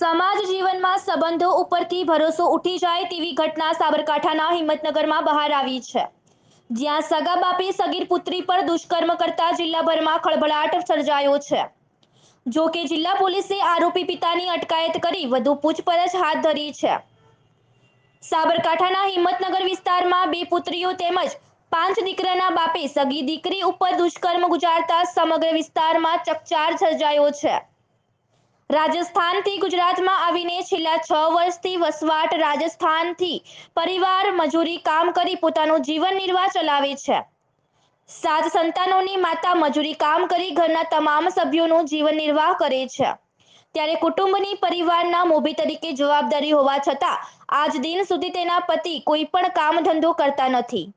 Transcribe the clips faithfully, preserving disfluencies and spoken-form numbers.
समाज जीवन में संबंधों उपरथी भरोसो उठी जाए तेवी घटना साबरकांठाना हिम्मतनगर में बहार आई है। ज्यां सगा बापे सगीर पुत्री पर दुष्कर्म करता जिल्लाभर में खळबळाट सर्जायो छे। जो के जिला पुलिसे आरोपी पितानी अटकायत करी वधु पूछपरछ हाथ धरी छे। साबरकांठाना हिम्मतनगर विस्तार में बे पुत्रीओ तेमज पांच दीकराना बापे सगी दीकरी उपर दुष्कर्म गुजारता समग्र विस्तार में चकचार सर्जायो छे। राजस्थान थी गुजरात में आवीने छेल्ला छ वर्षथी वसवाट राजस्थान थी परिवार मजूरी काम करी पोतानो जीवन निर्वाह चलावे छे। सात संतानोनी माता मजूरी काम करी घरना तमाम सभ्योनो जीवन निर्वाह करे छे। त्यारे कुटुंबनी परिवारना मोभी तरीके जवाबदारी होवा छता आज दिन सुधी तेना पति कोई पण काम धंधो करता नथी।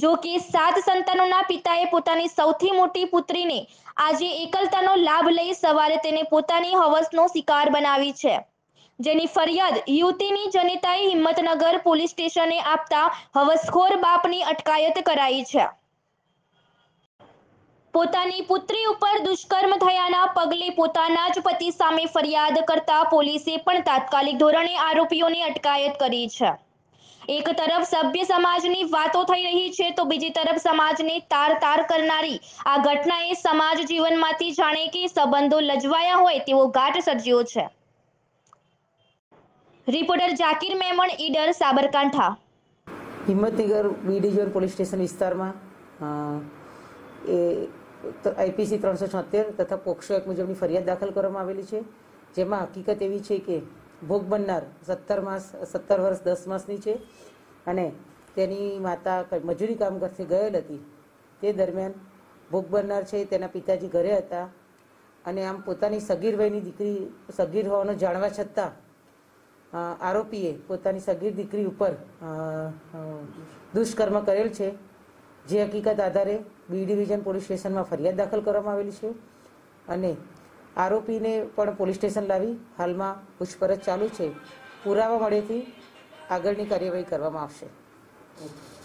जो कि सात संतानोना पिताए पोतानी सौथी मोटी पुत्रीने आजे एकलतानो लाभ लई सवारे तेने पोतानी हवसनो शिकार बनावी छे। जेनी फरियाद युवतीनी जनिताए हिम्मतनगर पुलिस स्टेशने आपता हवसखोर बापनी अटकायत कराई छे। पोतानी पुत्री उपर दुष्कर्म थयाना पगले पोताना ज पति सामे फरियाद करता पुलिसे पण तात्कालिक धोरणे आरोपीओने अटकायत करी छे। एक तरफ सभ्य समाजनी वातो थई रही छे तो बीजी तरफ समाजने तार तार करनारी आ घटनाए समाज जीवनमांथी जाणे के संबंधो लजवाया होय तेवो घाट सर्ज्यो छे। Reporter Zakir Memon Idar Sabarkantha. Himmatnagar B division police station विस्तार में आईपीसी त्रणसो छोतेर तथा पोक्सो एक मुजबनी फरियाद दाखल करवामां आवेली छे। जेमां हकीकत एवी छे के भोग बननार सत्तर मास सत्तर वर्ष दस मासनी छे अने तेनी माता मजूरी काम करते गयेल हती। ते दरमियान भोग बननार छे तेना पिताजी घरे हता अने आम पोतानी सगीर वयनी दीकरी सगीर होवानो जाणवा छतां आरोपीए पोतानी सगीर दीकरी उपर दुष्कर्म करेल छे। जे हकीकत आधारे बी डिविजन पोलीस स्टेशनमां फरियाद दाखल करवामां आवेली छे अने आरोपी ने पण पुलिस स्टेशन लावी हाल में पूछपरछ चालू है। पुरावा मळे थी आगळनी कार्यवाही करवामां आवशे।